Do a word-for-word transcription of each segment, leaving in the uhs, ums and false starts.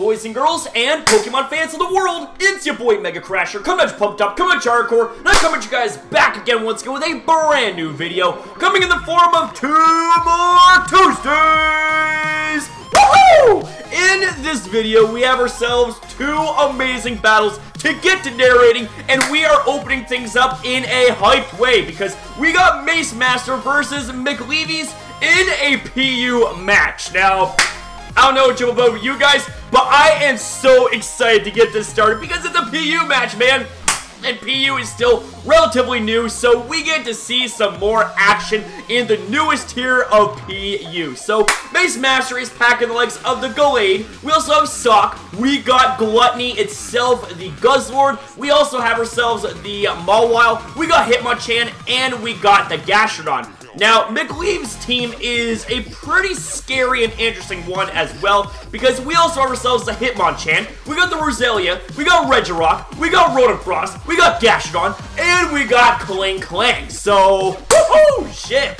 boys and girls, and Pokemon fans of the world, it's your boy Mega Crasher, coming at you pumped up, coming at you hardcore, and I'm coming at you guys back again once again with a brand new video, coming in the form of two more Tuesdays! Woohoo! In this video, we have ourselves two amazing battles to get to narrating, and we are opening things up in a hyped way, because we got Mace Master versus McLeavies in a P U match. Now, I don't know what you're about with you guys, but I am so excited to get this started because it's a P U match, man. And P U is still relatively new, so we get to see some more action in the newest tier of P U. So, Mace Master is packing the legs of the Gallade. We also have Sock. We got Gluttony itself, the Guzzlord. We also have ourselves the Mawile. We got Hitmonchan, and we got the Gastrodon. Now, McLeavies' team is a pretty scary and interesting one as well, because we also have ourselves the Hitmonchan, we got the Roselia, we got Regirock, we got Rotom-Frost, we got Gastrodon, and we got Kling Klang. So, woohoo, shit!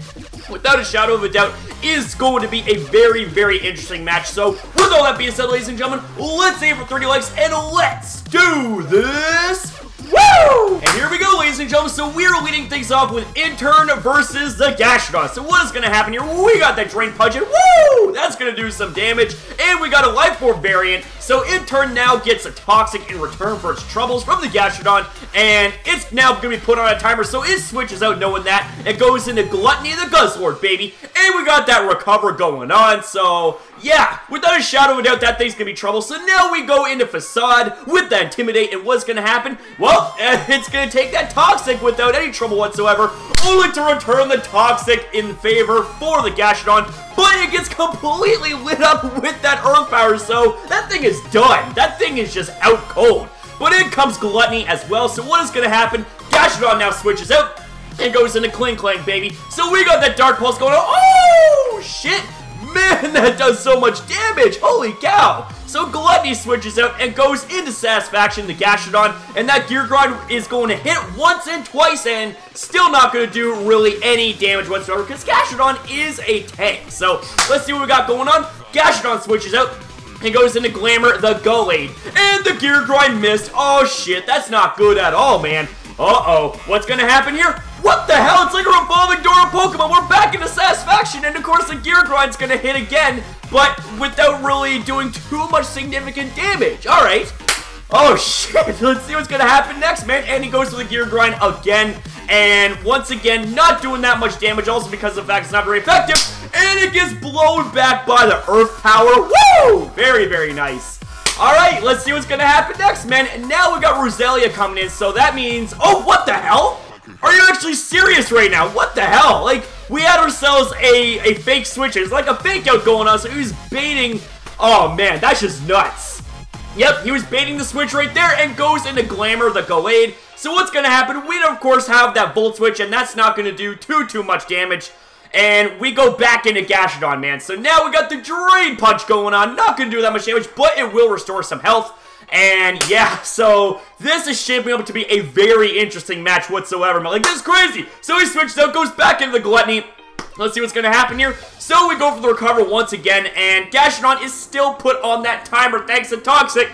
Without a shadow of a doubt, is going to be a very, very interesting match. So, with all that being said, ladies and gentlemen, let's aim for thirty likes, and let's do this! Woo! And here we go, ladies and gentlemen. So we are leading things off with Inturn versus the Gastrodon. So what is going to happen here? We got that Drain Punch. And woo! That's going to do some damage. And we got a Life Orb variant. So Inturn now gets a Toxic in return for its troubles from the Gastrodon. And it's now going to be put on a timer. So it switches out knowing that. It goes into Gluttony and the Guzzlord, baby. And we got that Recover going on. So yeah, without a shadow of a doubt, that thing's going to be trouble. So now we go into Facade with that Intimidate. And what's going to happen? Well, it's going to take that Toxic without any trouble whatsoever, only to return the Toxic in favor for the Gastrodon, but it gets completely lit up with that Earth Power, so that thing is done. That thing is just out cold. But in comes Gluttony as well, so what is going to happen? Gastrodon now switches out and goes into Kling Klang, baby. So we got that Dark Pulse going on. Oh, shit. Man, that does so much damage. Holy cow. So Gluttony switches out and goes into Satisfaction, the Gastrodon, and that Gear Grind is going to hit once and twice and still not going to do really any damage whatsoever because Gastrodon is a tank. So let's see what we got going on. Gastrodon switches out and goes into Glamour, the Gallade, and the Gear Grind missed. Oh shit, that's not good at all, man. Uh-oh, what's going to happen here? What the hell? It's like a revolving door of Pokemon. We're back into Satisfaction, and of course the Gear Grind's going to hit again, but without really doing too much significant damage. Alright. Oh, shit. Let's see what's going to happen next, man. And he goes to the Gear Grind again, and once again, not doing that much damage, also because of the fact it's not very effective, and it gets blown back by the Earth Power. Woo! Very, very nice. Alright, let's see what's going to happen next, man. And now we got Roselia coming in, so that means... Oh, what the hell? Are you actually serious right now? What the hell? Like, we had ourselves a, a fake switch. It's like a fake out going on, so he was baiting. Oh, man, that's just nuts. Yep, he was baiting the switch right there and goes into Glamour, the Gallade. So what's going to happen? We, of course, have that Volt Switch, and that's not going to do too, too much damage. And we go back into Gastrodon, man. So now we got the Drain Punch going on. Not going to do that much damage, but it will restore some health. And yeah, so this is shaping up to be a very interesting match whatsoever. Like, this is crazy. So he switches out, goes back into the Gluttony. Let's see what's going to happen here. So we go for the Recover once again, and Gastrodon is still put on that timer thanks to Toxic.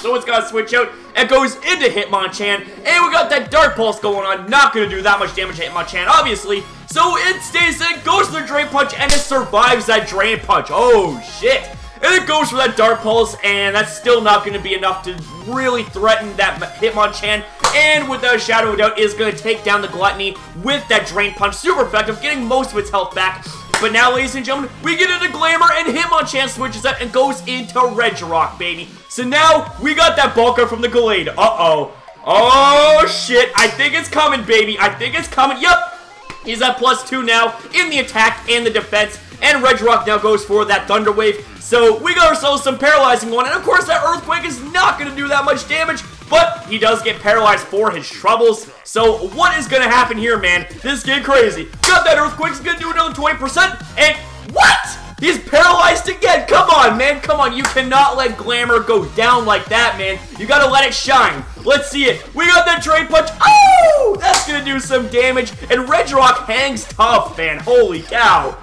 So it's got to switch out. It goes into Hitmonchan, and we got that Dark Pulse going on. Not going to do that much damage to Hitmonchan, obviously. So it stays in, goes to the Drain Punch, and it survives that Drain Punch. Oh, shit. And it goes for that Dark Pulse, and that's still not going to be enough to really threaten that Hitmonchan. And without a shadow of a doubt, is going to take down the Gluttony with that Drain Punch. Super effective, getting most of its health back. But now, ladies and gentlemen, we get into Glamour, and Hitmonchan switches up and goes into Regirock, baby. So now, we got that Bulk up from the Gallade. Uh-oh. Oh, shit. I think it's coming, baby. I think it's coming. Yep. He's at plus two now in the attack and the defense. And Regirock now goes for that Thunder Wave. So we got ourselves some paralyzing one. And of course that Earthquake is not going to do that much damage. But he does get paralyzed for his troubles. So what is going to happen here, man? This is getting crazy. Got that Earthquake's going to do another twenty percent. And what? He's paralyzed again. Come on, man. Come on. You cannot let Glamour go down like that, man. You got to let it shine. Let's see it. We got that Drain Punch. Oh! That's going to do some damage. And Regirock hangs tough, man. Holy cow.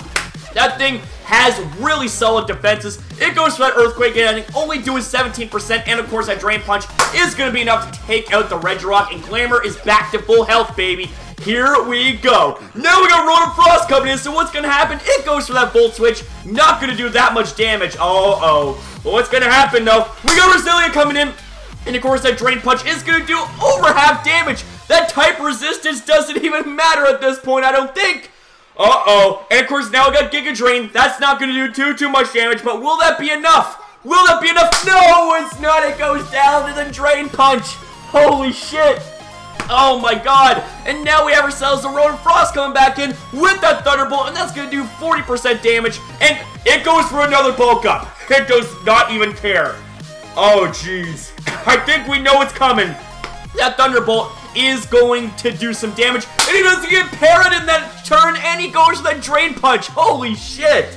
That thing has really solid defenses. It goes for that Earthquake, and only doing seventeen percent, and of course that Drain Punch is going to be enough to take out the Regirock, and Glamour is back to full health, baby. Here we go. Now we got Rotom-Frost coming in, so what's going to happen? It goes for that Volt Switch. Not going to do that much damage. Uh-oh. But what's going to happen, though? We got Roselia coming in, and of course that Drain Punch is going to do over half damage. That type resistance doesn't even matter at this point, I don't think. Uh-oh. And of course now we got Giga Drain. That's not going to do too, too much damage, but will that be enough? Will that be enough? No, it's not. It goes down to the Drain Punch. Holy shit. Oh my god, and now we have ourselves the Rotom-Frost coming back in with that Thunderbolt, and that's going to do forty percent damage, and it goes for another bulk up. It does not even care. Oh jeez, I think we know it's coming. That Thunderbolt is going to do some damage, and he doesn't get parried in that turn, and he goes for that Drain Punch. Holy shit.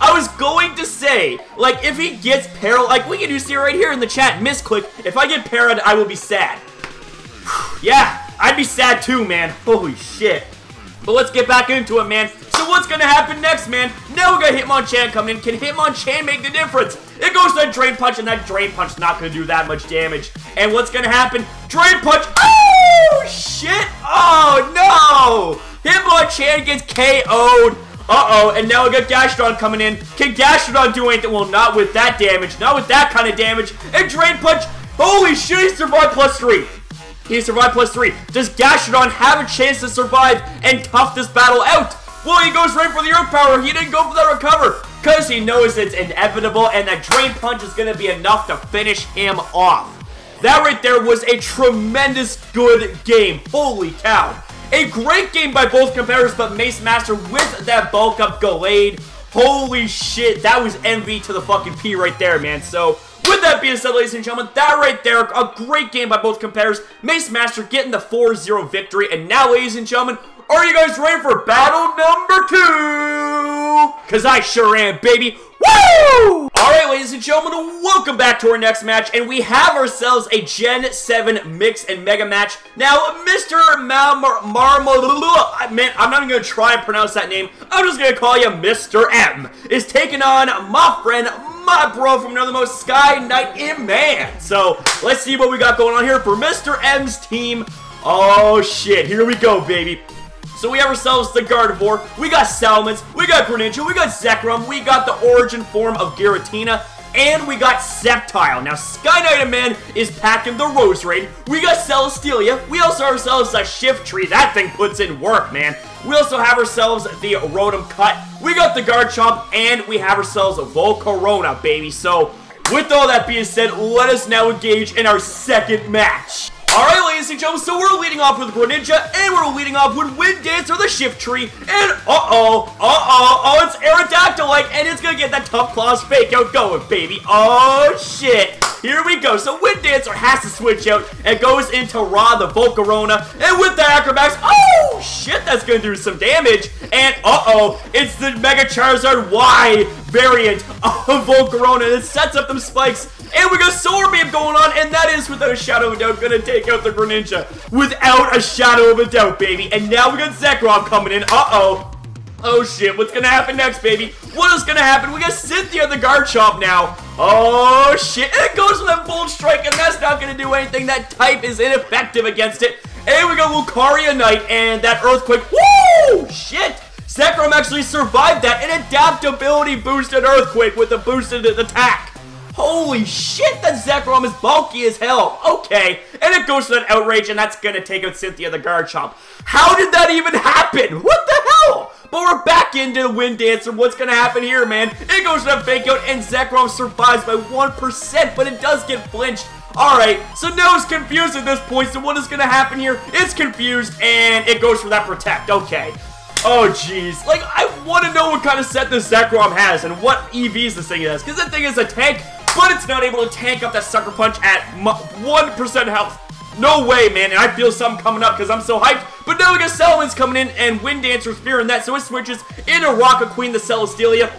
I was going to say, like, if he gets parried, like, we can do see right here in the chat, misclick, if I get parried, I will be sad. Yeah, I'd be sad too, man. Holy shit. But let's get back into it, man. So what's going to happen next, man? Now we got Hitmonchan coming in. Can Hitmonchan make the difference? It goes to that Drain Punch, and that Drain Punch's not going to do that much damage. And what's going to happen? Drain Punch. Oh, shit. Oh, no. Hitmonchan gets K O'd. Uh-oh, and now we got Gastrodon coming in. Can Gastrodon do anything? Well, not with that damage. Not with that kind of damage. And Drain Punch. Holy shit, he survived plus three. He survived plus three. Does Gastrodon have a chance to survive and tough this battle out? Well, he goes right for the Earth Power. He didn't go for that Recover because he knows it's inevitable, and that Drain Punch is going to be enough to finish him off. That right there was a tremendous good game. Holy cow. A great game by both competitors, but Mace Master with that bulk up Gallade. Holy shit. That was M V to the fucking P right there, man. So with that being said, ladies and gentlemen, that right there, a great game by both competitors. Mace Master getting the four zero victory. And now, ladies and gentlemen, are you guys ready for battle number two? Because I sure am, baby. Woo! Alright, ladies and gentlemen, welcome back to our next match. And we have ourselves a Gen seven Mix and Mega match. Now, Mister Marmalula, man, I'm not even going to try and pronounce that name. I'm just going to call you Mister M, is taking on my friend my bro from another most Sky Knight in man. So let's see what we got going on here for Mister M's team. Oh shit, here we go, baby. So we have ourselves the Gardevoir, we got Salamence, we got Greninja, we got Zekrom, we got the origin form of Giratina, and we got Sceptile. Now Sky Knight in man is packing the Roserade. We got Celestelia. We also have ourselves a Shiftry. That thing puts in work, man. We also have ourselves the Rotom Cut. We got the Garchomp, and we have ourselves a Volcarona, baby. So with all that being said, let us now engage in our second match. Alright, ladies and gentlemen, so we're leading off with Greninja, and we're leading off with Wind Dancer, the Shiftry, and uh-oh, uh-oh, oh, it's Aerodactyl-like, and it's gonna get that Tough Claws Fake Out going, baby. Oh, shit. Here we go. So Wind Dancer has to switch out, and goes into Ra, the Volcarona, and with the Acrobats, oh, shit, that's gonna do some damage, and uh-oh, it's the Mega Charizard Y variant of Volcarona, and it sets up them spikes, and we got Solar Beam going on, and that is, without a shadow of a doubt, gonna take out the Greninja. Without a shadow of a doubt, baby. And now we got Zekrom coming in. Uh-oh. Oh, shit. What's gonna happen next, baby? What is gonna happen? We got Cynthia the Garchomp now. Oh, shit. And it goes with that Bold Strike, and that's not gonna do anything. That type is ineffective against it. And we got Lucario Knight, and that Earthquake. Woo! Shit! Zekrom actually survived that. An adaptability boosted Earthquake with a boosted attack. Holy shit, that Zekrom is bulky as hell. Okay, and it goes to that Outrage, and that's going to take out Cynthia the Garchomp. How did that even happen? What the hell? But we're back into the Wind Dancer. What's going to happen here, man? It goes to that Fake Out, and Zekrom survives by one percent, but it does get flinched. Alright, so now it's confused at this point, so what is going to happen here? It's confused, and it goes for that Protect. Okay. Oh, jeez. Like, I want to know what kind of set this Zekrom has, and what E Vs this thing has, because that thing is a tank. But it's not able to tank up that Sucker Punch at one percent health. No way, man. And I feel something coming up because I'm so hyped. But now we got Salamence coming in, and Wind Dancer's fearing that. So it switches into Rocket Queen, the Celestelia.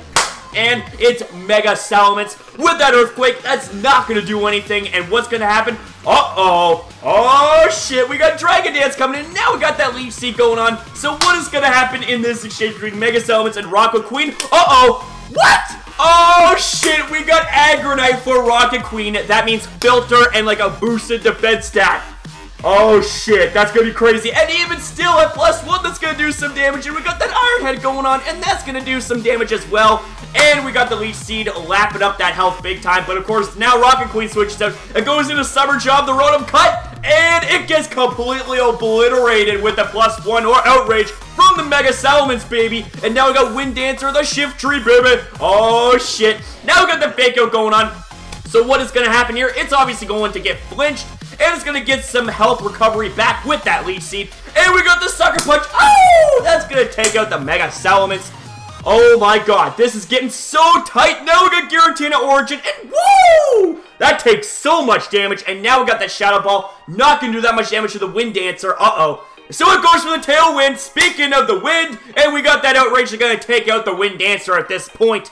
And it's Mega Salamence with that Earthquake. That's not going to do anything. And what's going to happen? Uh-oh. Oh, shit. We got Dragon Dance coming in. Now we got that Leech Seed going on. So what is going to happen in this exchange between Mega Salamence and Rocket Queen? Uh-oh. What? Oh shit, we got Aggronite for Rocket Queen. That means filter and like a boosted defense stat. Oh shit, that's gonna be crazy. And even still at plus one, that's gonna do some damage. And we got that Iron Head going on, and that's gonna do some damage as well. And we got the Leech Seed lapping up that health big time. But of course, now Rocket Queen switches out. It goes into Summer Job, the Rotom cut. And it gets completely obliterated with the plus one or outrage from the Mega Salamence, baby. And now we got Wind Dancer, the Shiftry, baby. Oh shit. Now we got the Fake Out going on. So what is gonna happen here? It's obviously going to get flinched. And it's gonna get some health recovery back with that Leech Seed. And we got the Sucker Punch. Oh! That's gonna take out the Mega Salamence. Oh my god, this is getting so tight. Now we got Giratina Origin, and woo! That takes so much damage, and now we got that Shadow Ball. Not gonna do that much damage to the Wind Dancer, uh-oh. So it goes for the Tailwind, speaking of the wind, and we got that Outrage that's gonna take out the Wind Dancer at this point.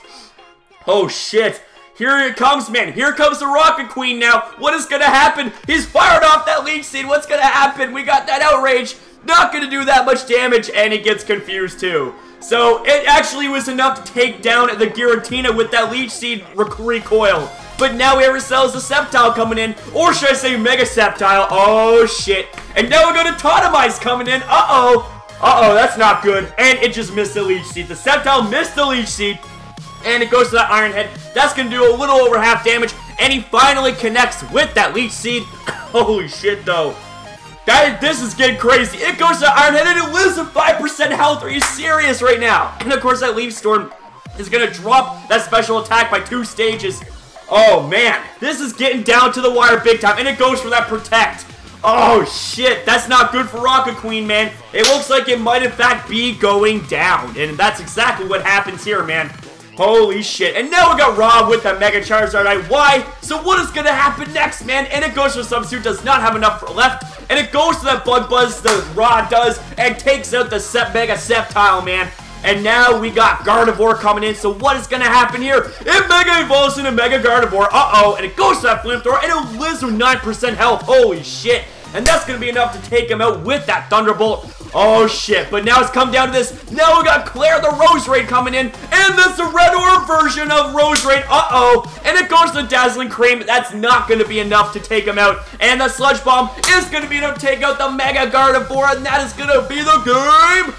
Oh shit. Here it comes, man. Here comes the Rocket Queen now. What is gonna happen? He's fired off that Leech Seed. What's gonna happen? We got that Outrage. Not gonna do that much damage, and it gets confused too. So, it actually was enough to take down the Giratina with that Leech Seed rec recoil. But now we have ourselves the Sceptile coming in. Or should I say Mega Sceptile? Oh, shit. And now we got a Totemize coming in. Uh-oh. Uh-oh, that's not good. And it just missed the Leech Seed. The Sceptile missed the Leech Seed. And it goes to that Iron Head. That's going to do a little over half damage. And he finally connects with that Leech Seed. Holy shit, though. That, this is getting crazy. It goes to Iron Head and it loses five percent health. Are you serious right now? And of course that Leaf Storm is going to drop that special attack by two stages. Oh man, this is getting down to the wire big time. And it goes for that Protect. Oh shit, that's not good for Rocket Queen, man. It looks like it might in fact be going down. And that's exactly what happens here, man. Holy shit. And now we got Rob with the Mega Charizard. Why? So what is going to happen next, man? And it goes for Substitute. Does not have enough left. And it goes to that Bug Buzz, the Rod does, and takes out the Sep Mega Sceptile, man. And now we got Gardevoir coming in. So what is going to happen here? It Mega Evolves into Mega Gardevoir. Uh-oh. And it goes to that Flamethrower, and it lives with nine percent health. Holy shit. And that's going to be enough to take him out with that Thunderbolt. Oh, shit. But now it's come down to this. Now we got Claire the Roserade coming in. And that's the Red Orb version of Roserade. Uh-oh. And it goes to the Dazzling Cream. That's not going to be enough to take him out. And the Sludge Bomb is going to be enough to take out the Mega Gardevoir. And that is going to be the game.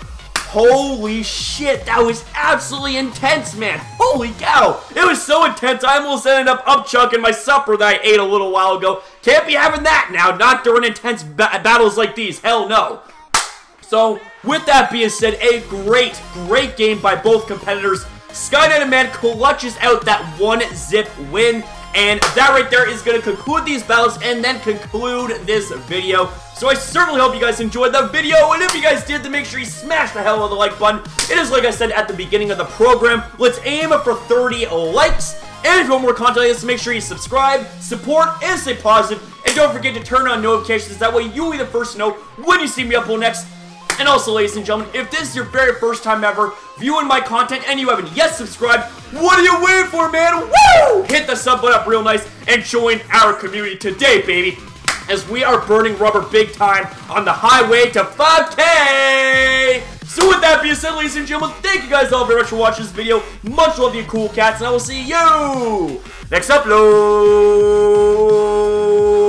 Holy shit, that was absolutely intense, man. Holy cow. It was so intense, I almost ended up upchucking my supper that I ate a little while ago. Can't be having that now, not during intense ba battles like these. Hell no. So, with that being said, a great, great game by both competitors. Skynet and Man clutches out that one-zip win. And that right there is going to conclude these battles and then conclude this video. So I certainly hope you guys enjoyed the video. And if you guys did, then make sure you smash the hell out of the like button. It is like I said at the beginning of the program. Let's aim for thirty likes. And if you want more content like this, make sure you subscribe, support, and stay positive. And don't forget to turn on notifications. That way you'll be the first to know when you see me upload next. And also, ladies and gentlemen, if this is your very first time ever viewing my content and you haven't yet subscribed, what are you waiting for, man? Woo! Hit the sub button up real nice and join our community today, baby, as we are burning rubber big time on the highway to five K! So with that being said, ladies and gentlemen, thank you guys all very much for watching this video. Much love to you cool cats, and I will see you next upload!